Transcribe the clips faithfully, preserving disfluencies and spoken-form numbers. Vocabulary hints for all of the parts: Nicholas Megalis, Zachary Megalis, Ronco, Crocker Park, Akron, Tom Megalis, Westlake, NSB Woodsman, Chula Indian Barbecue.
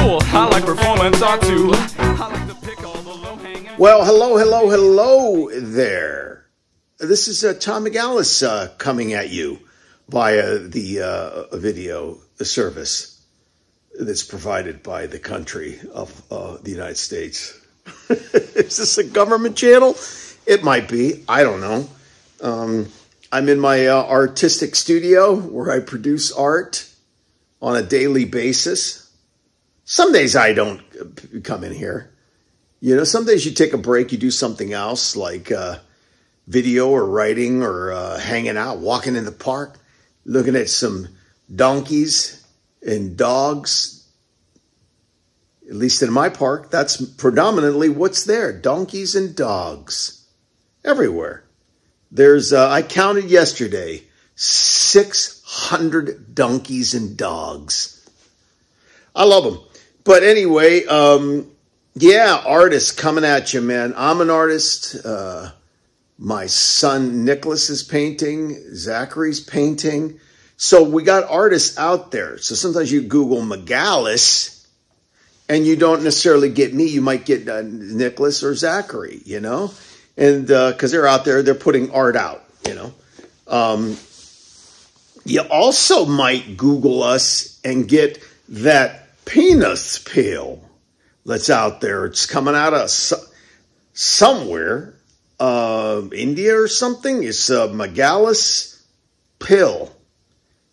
cool. I like performance art too. I like to pick all the low-hanging. Well, hello, hello, hello there. This is uh, Tom Megalis uh, coming at you via the uh, video service that's provided by the country of uh, the United States. Is this a government channel? It might be. I don't know. Um, I'm in my uh, artistic studio where I produce art on a daily basis. Some days I don't come in here. You know, some days you take a break, you do something else like uh, video or writing or uh, hanging out, walking in the park, looking at some donkeys and dogs. At least in my park, that's predominantly what's there. Donkeys and dogs everywhere. There's, uh, I counted yesterday, six hundred donkeys and dogs. I love them. But anyway, um, yeah, artists coming at you, man. I'm an artist. Uh, my son Nicholas is painting. Zachary's painting. So we got artists out there. So sometimes you Google Megalis, and you don't necessarily get me. You might get uh, Nicholas or Zachary, you know, and because uh, they're out there, they're putting art out, you know. Um, you also might Google us and get that penis peel that's out there. It's coming out of so somewhere, uh, India or something. It's a Megalis pill.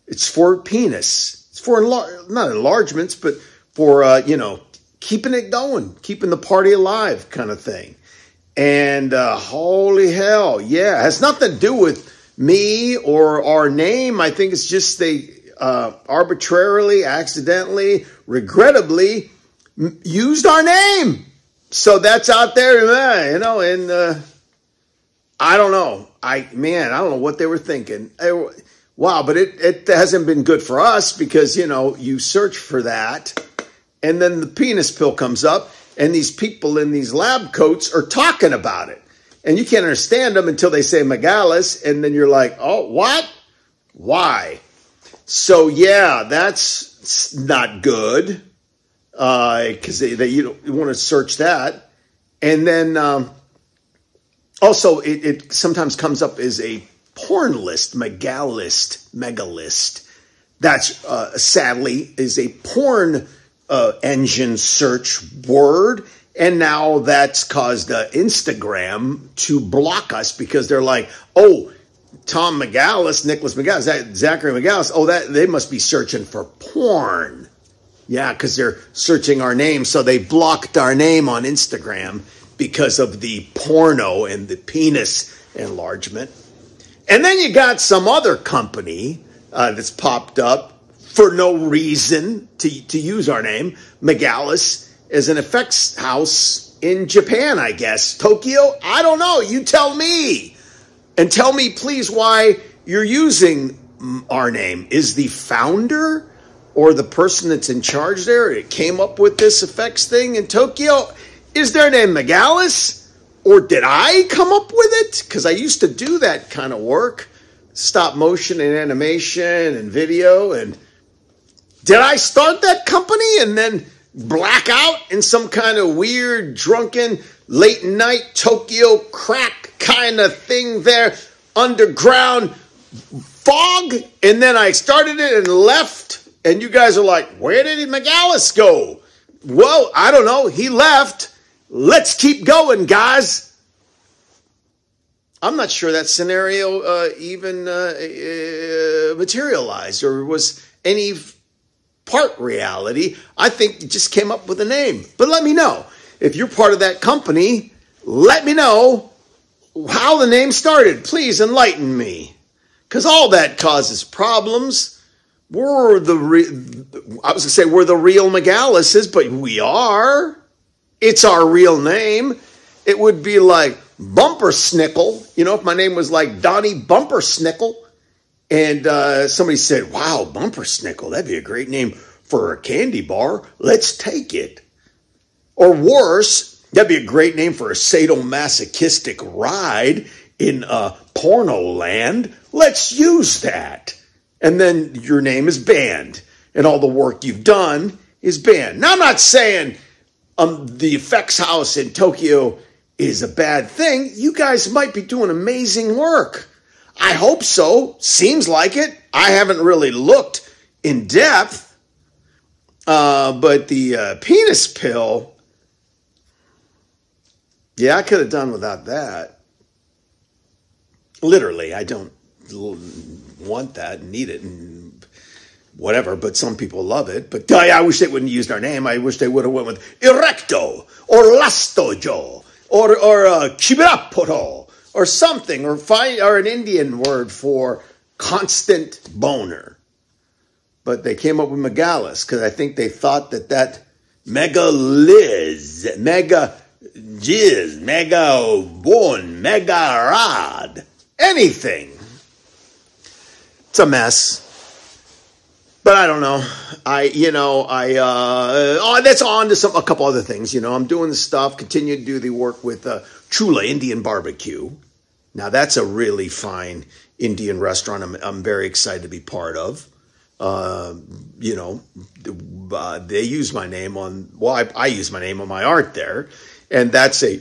It's for penis. It's for enlar not enlargements, but for, uh, you know, keeping it going, keeping the party alive kind of thing. And uh, holy hell, yeah, it has nothing to do with me or our name. I think it's just they uh, arbitrarily, accidentally, regrettably used our name. So that's out there, you know, and uh, I don't know. I Man, I don't know what they were thinking. I, wow, but it, it hasn't been good for us because, you know, you search for that. And then the penis pill comes up, and these people in these lab coats are talking about it. And you can't understand them until they say Megalis, and then you're like, oh, what? Why? So, yeah, that's not good because uh, they, they, you don't want to search that. And then um, also it, it sometimes comes up as a porn list, Megalist, Megalist. That's uh, sadly is a porn list. Uh, engine search word, and now that's caused uh, Instagram to block us because they're like, oh, Tom Megalis, Nicholas Megalis, that Zachary Megalis, oh, that they must be searching for porn, yeah, because they're searching our name, so they blocked our name on Instagram because of the porno and the penis enlargement. And then you got some other company uh, that's popped up for no reason to, to use our name, Megalis, is an effects house in Japan, I guess. Tokyo? I don't know. You tell me. And tell me, please, why you're using our name. Is the founder or the person that's in charge there, it came up with this effects thing in Tokyo, is their name Megalis? Or did I come up with it? Because I used to do that kind of work, stop motion and animation and video and... did I start that company and then black out in some kind of weird, drunken, late-night Tokyo crack kind of thing there, underground fog? And then I started it and left, and you guys are like, where did Megalis go? Well, I don't know. He left. Let's keep going, guys. I'm not sure that scenario uh, even uh, uh, materialized or was any... part reality. I think you just came up with a name. But let me know. If you're part of that company, let me know how the name started. Please enlighten me. Because all that causes problems. We're the re I was going to say we're the real Megalises, but we are. It's our real name. It would be like Bumpersnickel. You know, if my name was like Donnie Bumpersnickel, and uh, somebody said, wow, Bumpersnickel, that'd be a great name for a candy bar. Let's take it. Or worse, that'd be a great name for a sadomasochistic ride in uh, porno land. Let's use that. And then your name is banned. And all the work you've done is banned. Now, I'm not saying um, the effects house in Tokyo is a bad thing. You guys might be doing amazing work. I hope so. Seems like it. I haven't really looked in depth, uh, but the uh, penis pill, yeah, I could have done without that. Literally, I don't want that, need it, and whatever, but some people love it. But I wish they wouldn't have used our name. I wish they would have went with Erecto or Lastojo or or uh, Kibraporo or something, or fi- or an Indian word for constant boner. But they came up with Megalis because I think they thought that that Megalis, Mega... Jizz, mega born, mega rod, anything. It's a mess. But I don't know. I, you know, I, uh, oh, that's on to some, a couple other things. You know, I'm doing the stuff, continue to do the work with uh, Chula Indian Barbecue. Now, that's a really fine Indian restaurant I'm, I'm very excited to be part of. Uh, you know, uh, they use my name on, well, I, I use my name on my art there. And that's a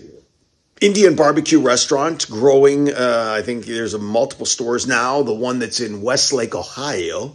Indian barbecue restaurant growing. Uh, I think there's a multiple stores now. The one that's in Westlake, Ohio,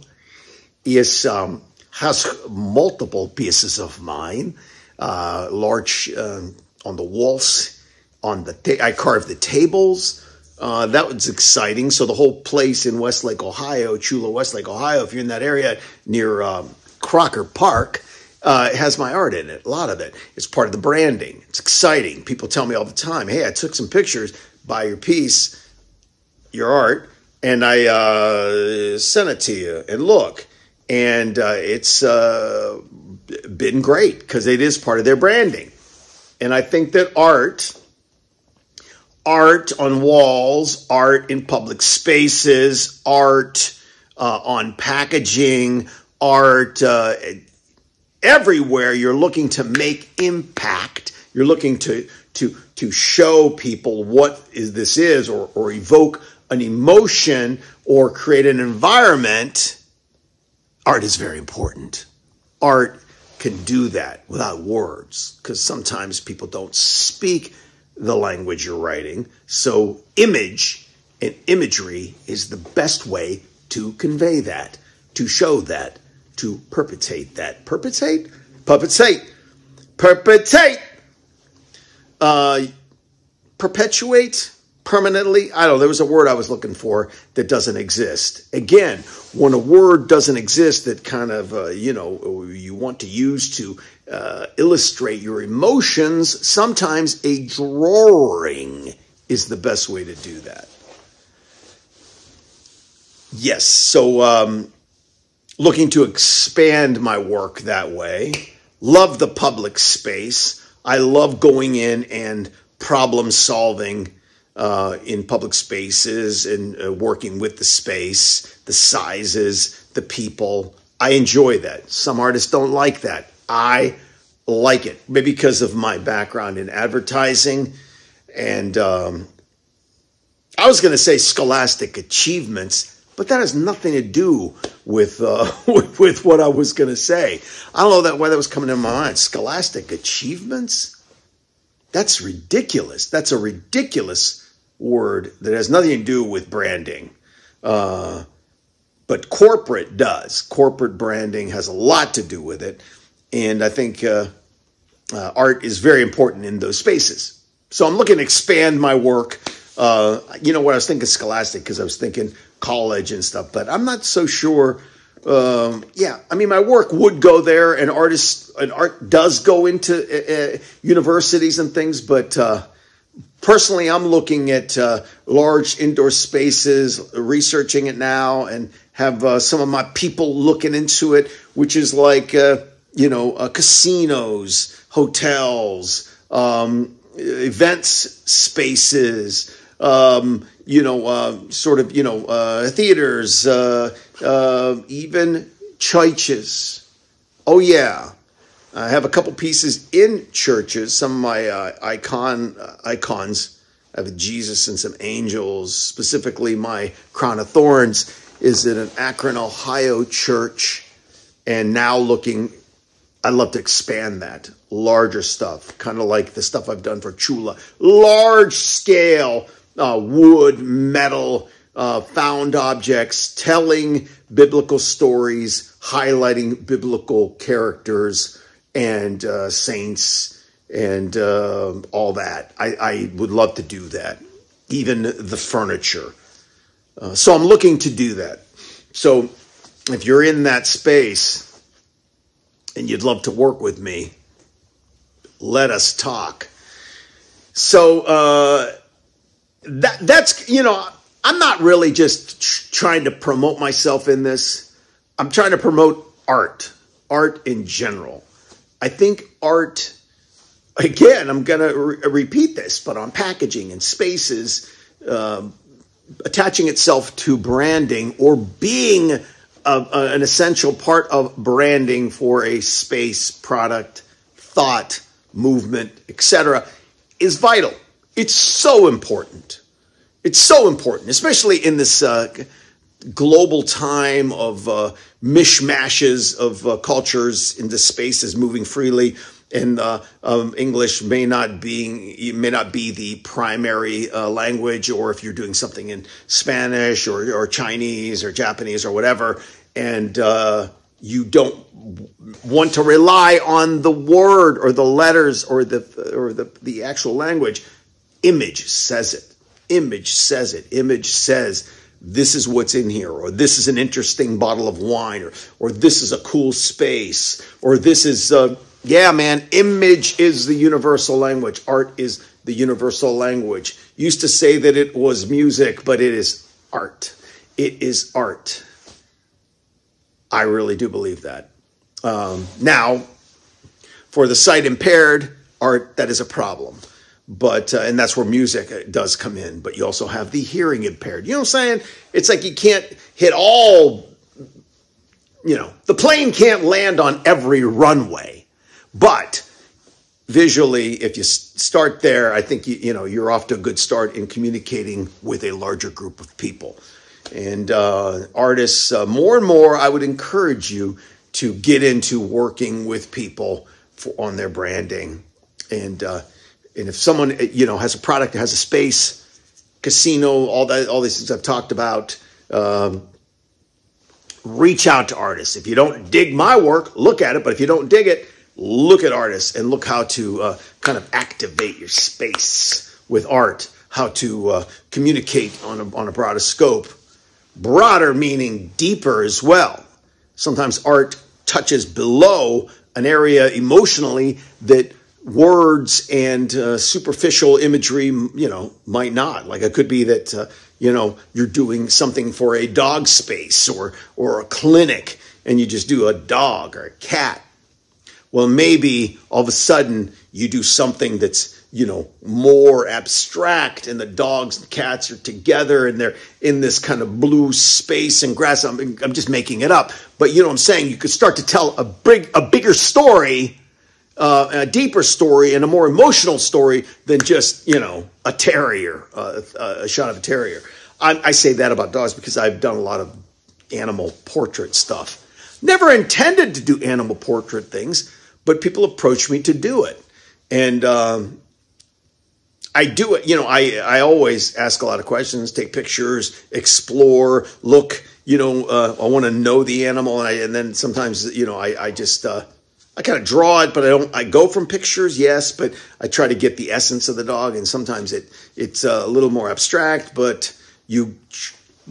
is um, has multiple pieces of mine. Uh, large uh, on the walls, on the ta- I carved the tables. Uh, that was exciting. So the whole place in Westlake, Ohio, Chula, Westlake, Ohio. If you're in that area near um, Crocker Park. Uh, it has my art in it, a lot of it. It's part of the branding. It's exciting. People tell me all the time, hey, I took some pictures, buy your piece, your art, and I uh, sent it to you. And look, and uh, it's uh, been great because it is part of their branding. And I think that art, art on walls, art in public spaces, art uh, on packaging, art... Uh, Everywhere you're looking to make impact, you're looking to to to show people what is this is, or or evoke an emotion, or create an environment. Art is very important. Art can do that without words, because sometimes people don't speak the language you're writing. So image and imagery is the best way to convey that, to show that. To perpetrate that. Perpetrate? Perpetrate. Perpetrate. Uh, perpetuate permanently. I don't know. There was a word I was looking for that doesn't exist. Again, when a word doesn't exist that kind of, uh, you know, you want to use to uh, illustrate your emotions, sometimes a drawing is the best way to do that. Yes. So, um, looking to expand my work that way. Love the public space. I love going in and problem solving uh, in public spaces and uh, working with the space, the sizes, the people. I enjoy that. Some artists don't like that. I like it. Maybe because of my background in advertising. And um, I was going to say scholastic achievements. But that has nothing to do with uh, with, with what I was going to say. I don't know that why that was coming to my mind. Scholastic achievements? That's ridiculous. That's a ridiculous word that has nothing to do with branding. Uh, but corporate does. Corporate branding has a lot to do with it. And I think uh, uh, art is very important in those spaces. So I'm looking to expand my work. Uh, you know what, I was thinking scholastic because I was thinking college and stuff, but I'm not so sure. Um, yeah, I mean, my work would go there, and artists and art does go into uh, universities and things, but uh, personally, I'm looking at uh, large indoor spaces, researching it now, and have uh, some of my people looking into it, which is like, uh, you know, uh, casinos, hotels, um, events spaces, Um, you know, uh, sort of, you know, uh, theaters, uh, uh, even churches. Oh, yeah. I have a couple pieces in churches, some of my uh, icon uh, icons. I have Jesus and some angels, specifically my Crown of Thorns is at an Akron, Ohio church, and now looking I'd love to expand that. Larger stuff, kind of like the stuff I've done for Chula. Large scale uh, wood, metal, uh, found objects, telling biblical stories, highlighting biblical characters and uh, saints and uh, all that. I, I would love to do that, even the furniture. Uh, so I'm looking to do that. So if you're in that space and you'd love to work with me, let us talk. So uh, that that's, you know, I'm not really just tr trying to promote myself in this. I'm trying to promote art, art in general. I think art, again, I'm going to re repeat this, but on packaging and spaces, uh, attaching itself to branding or being Uh, uh, an essential part of branding for a space, product, thought, movement, et cetera, is vital. It's so important. It's so important, especially in this uh, global time of uh, mishmashes of uh, cultures into spaces moving freely, and uh, um, English may not being may not be the primary uh, language, or if you're doing something in Spanish or, or Chinese or Japanese or whatever, and uh, you don't want to rely on the word or the letters or the or the the actual language. Image says it. Image says it. Image says this is what's in here, or this is an interesting bottle of wine, or or this is a cool space, or this is. Uh, Yeah, man, image is the universal language. Art is the universal language. Used to say that it was music, but it is art. It is art. I really do believe that. Um, now, for the sight impaired, art, that is a problem. But, uh, and that's where music does come in. But you also have the hearing impaired. You know what I'm saying? It's like you can't hit all, you know, the plane can't land on every runway. But visually, if you start there, I think, you, you know, you're off to a good start in communicating with a larger group of people. And uh, artists, uh, more and more, I would encourage you to get into working with people for, on their branding. And uh, and if someone, you know, has a product, has a space, casino, all that, all these things I've talked about, um, reach out to artists. If you don't dig my work, look at it. But if you don't dig it, look at artists and look how to uh, kind of activate your space with art, how to uh, communicate on a, on a broader scope. Broader meaning deeper as well. Sometimes art touches below an area emotionally that words and uh, superficial imagery, you know, might not. Like it could be that, uh, you know, you're doing something for a dog space or, or a clinic and you just do a dog or a cat. Well, maybe all of a sudden you do something that's, you know, more abstract and the dogs and cats are together and they're in this kind of blue space and grass. I'm, I'm just making it up. But you know what I'm saying? You could start to tell a, big, a bigger story, uh, a deeper story and a more emotional story than just, you know, a terrier, uh, a shot of a terrier. I, I say that about dogs because I've done a lot of animal portrait stuff. Never intended to do animal portrait things, but people approach me to do it. And um, I do it, you know, I, I always ask a lot of questions, take pictures, explore, look, you know, uh, I want to know the animal. And, I, and then sometimes, you know, I, I just, uh, I kind of draw it, but I don't, I go from pictures, yes, but I try to get the essence of the dog. And sometimes it it's a little more abstract, but you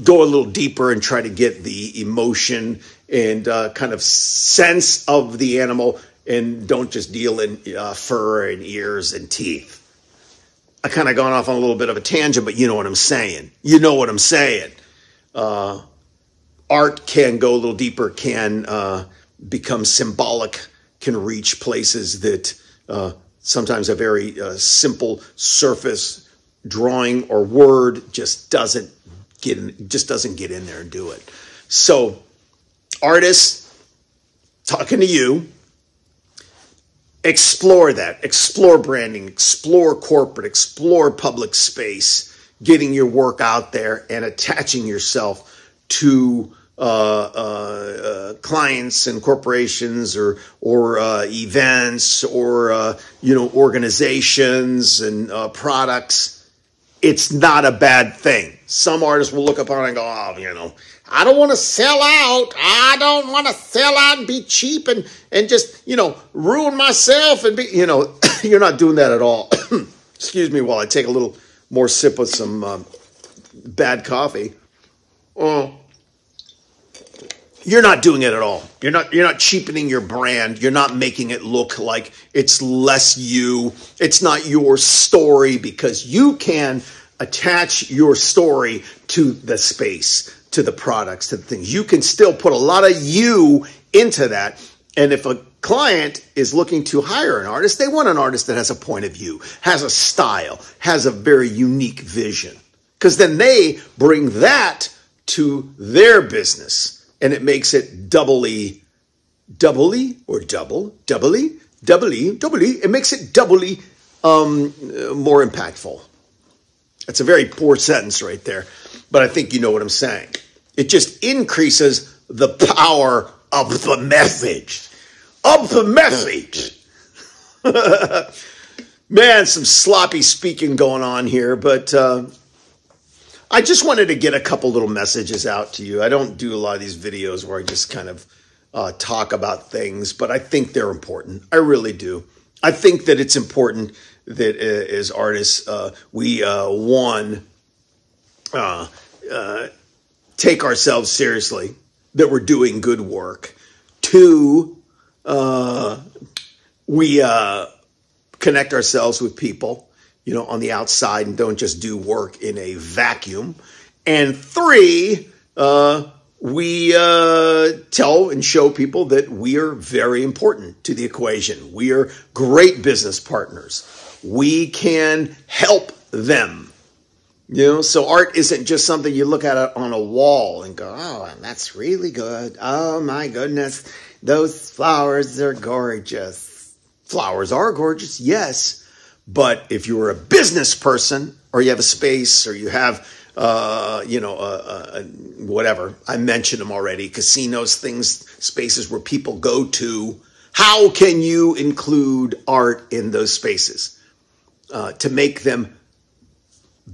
go a little deeper and try to get the emotion and uh, kind of sense of the animal, and don't just deal in uh, fur and ears and teeth. I kind of gone off on a little bit of a tangent, but you know what I'm saying. You know what I'm saying. Uh, art can go a little deeper, can uh, become symbolic, can reach places that uh, sometimes a very uh, simple surface drawing or word just doesn't get in, just doesn't get in there and do it. So, artists, talking to you, explore that. Explore branding, explore corporate, explore public space, getting your work out there and attaching yourself to uh, uh, uh, clients and corporations, or or uh, events, or uh, you know, organizations and uh, products. It's not a bad thing. Some artists will look upon it and go, oh, you know, I don't want to sell out. I don't want to sell out and be cheap and, and just, you know, ruin myself and be, you know, you're not doing that at all. Excuse me while I take a little more sip of some um, bad coffee. Oh, you're not doing it at all. You're not, you're not cheapening your brand. You're not making it look like it's less you. It's not your story, because you can attach your story to the space, to the products, to the things. You can still put a lot of you into that. And if a client is looking to hire an artist, they want an artist that has a point of view, has a style, has a very unique vision, because then they bring that to their business. And it makes it doubly, doubly, or double, doubly, doubly, doubly. It makes it doubly um, more impactful. That's a very poor sentence right there, but I think you know what I'm saying. It just increases the power of the message, of the message. Man, some sloppy speaking going on here, but... Uh, I just wanted to get a couple little messages out to you. I don't do a lot of these videos where I just kind of uh, talk about things, but I think they're important. I really do. I think that it's important that uh, as artists, uh, we, uh, one, uh, uh, take ourselves seriously, that we're doing good work. Two, uh, we uh, connect ourselves with people, you know, on the outside, and don't just do work in a vacuum. And three, uh, we uh, tell and show people that we are very important to the equation. We are great business partners. We can help them. You know, so art isn't just something you look at on a wall and go, oh, that's really good. Oh, my goodness. Those flowers are gorgeous. Flowers are gorgeous, yes. But if you are a business person, or you have a space, or you have, uh, you know, uh, uh, whatever, I mentioned them already, casinos, things, spaces where people go to, how can you include art in those spaces uh, to make them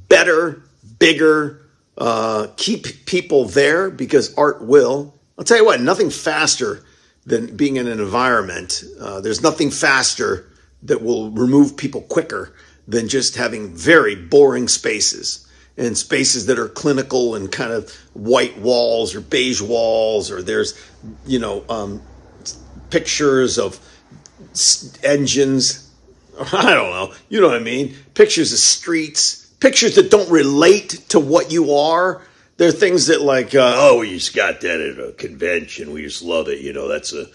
better, bigger, uh, keep people there? Because art will. I'll tell you what, nothing faster than being in an environment. Uh, there's nothing faster that will remove people quicker than just having very boring spaces, and spaces that are clinical and kind of white walls or beige walls, or there's, you know, um, pictures of engines. I don't know. You know what I mean? Pictures of streets, pictures that don't relate to what you are. There are things that like, uh, oh, we just got that at a convention. We just love it. You know, that's a,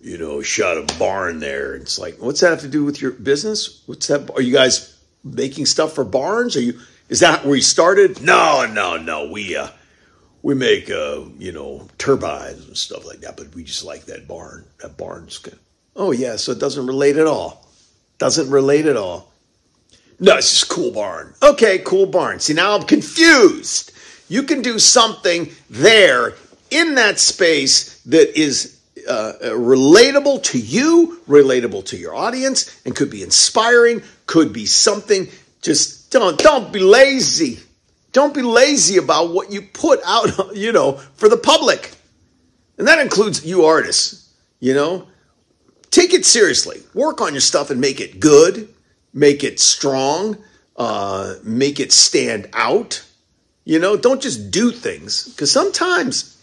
you know, shot a barn there. It's like, what's that have to do with your business? What's that? Are you guys making stuff for barns? Are you? Is that where you started? No, no, no. We uh, we make uh, you know, turbines and stuff like that. But we just like that barn. That barn's good. Oh yeah, so it doesn't relate at all. Doesn't relate at all. No, it's just cool barn. Okay, cool barn. See, now I'm confused. You can do something there in that space that is Uh, relatable to you, relatable to your audience, and could be inspiring, could be something. Just don't don't be lazy. Don't be lazy about what you put out, you know, for the public. And that includes you artists, you know. Take it seriously. Work on your stuff and make it good, make it strong, uh, make it stand out. You know, don't just do things. Because sometimes,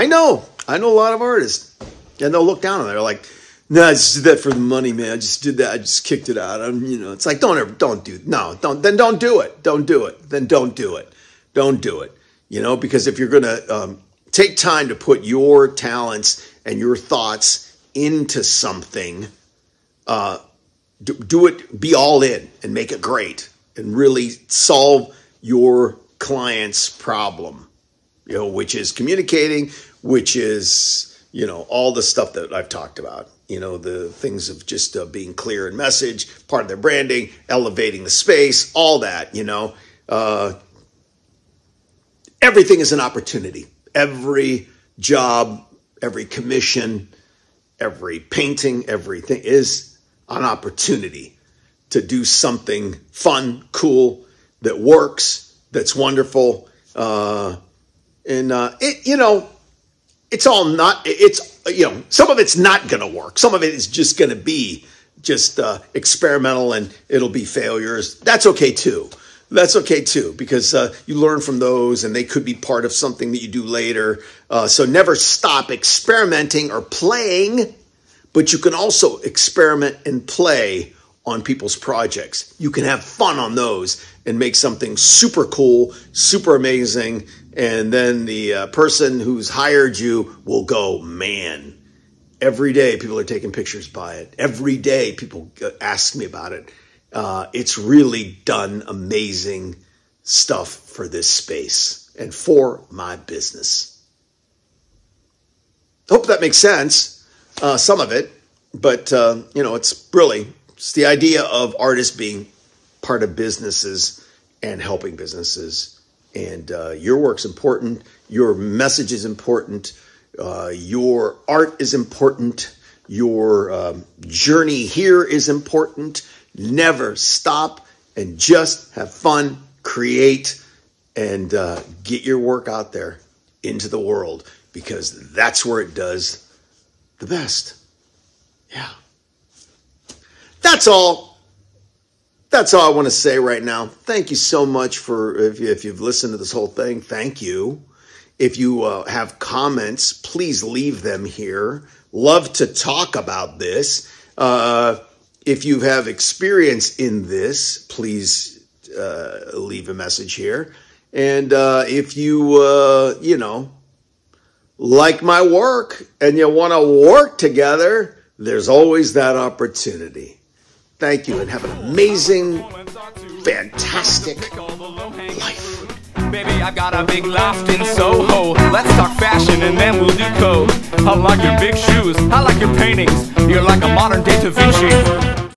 I know, I know a lot of artists, and they'll look down on it. They're like, "No, nah, I just did that for the money, man. I just did that. I just kicked it out." I'm, you know, it's like, don't ever, don't do, no, don't. Then don't do it. Don't do it. Then don't do it. Don't do it. You know, because if you're gonna um, take time to put your talents and your thoughts into something, uh, do, do it. Be all in and make it great, and really solve your client's problem. You know, which is communicating, which is, you know, all the stuff that I've talked about, you know, the things of just uh, being clear in message, part of their branding, elevating the space, all that, you know. Uh, everything is an opportunity. every job, every commission, every painting, everything is an opportunity to do something fun, cool, that works, that's wonderful. Uh, and, uh, it, you know, it's all not, it's, you know, some of it's not going to work. Some of it is just going to be just uh, experimental, and it'll be failures. That's okay too. That's okay too, because uh, you learn from those, and they could be part of something that you do later. Uh, so never stop experimenting or playing, but you can also experiment and play on people's projects. You can have fun on those and make something super cool, super amazing, and then the uh, person who's hired you will go, man, every day people are taking pictures by it. Every day people ask me about it. Uh, it's really done amazing stuff for this space and for my business. Hope that makes sense, uh, some of it, but, uh, you know, it's really, it's the idea of artists being part of businesses and helping businesses. And uh, your work's important. Your message is important. Uh, your art is important. Your um, journey here is important. Never stop, and just have fun, create, and uh, get your work out there into the world, because that's where it does the best. Yeah. That's all. That's all I want to say right now. Thank you so much for, if, you, if you've listened to this whole thing, thank you. If you uh, have comments, please leave them here. Love to talk about this. Uh, If you have experience in this, please uh, leave a message here. And uh, if you, uh, you know, like my work and you want to work together, there's always that opportunity. Thank you, and have an amazing, fantastic life. Baby, I've got a big loft in Soho. Let's talk fashion and then we'll do code. I like your big shoes, I like your paintings. You're like a modern day Da Vinci.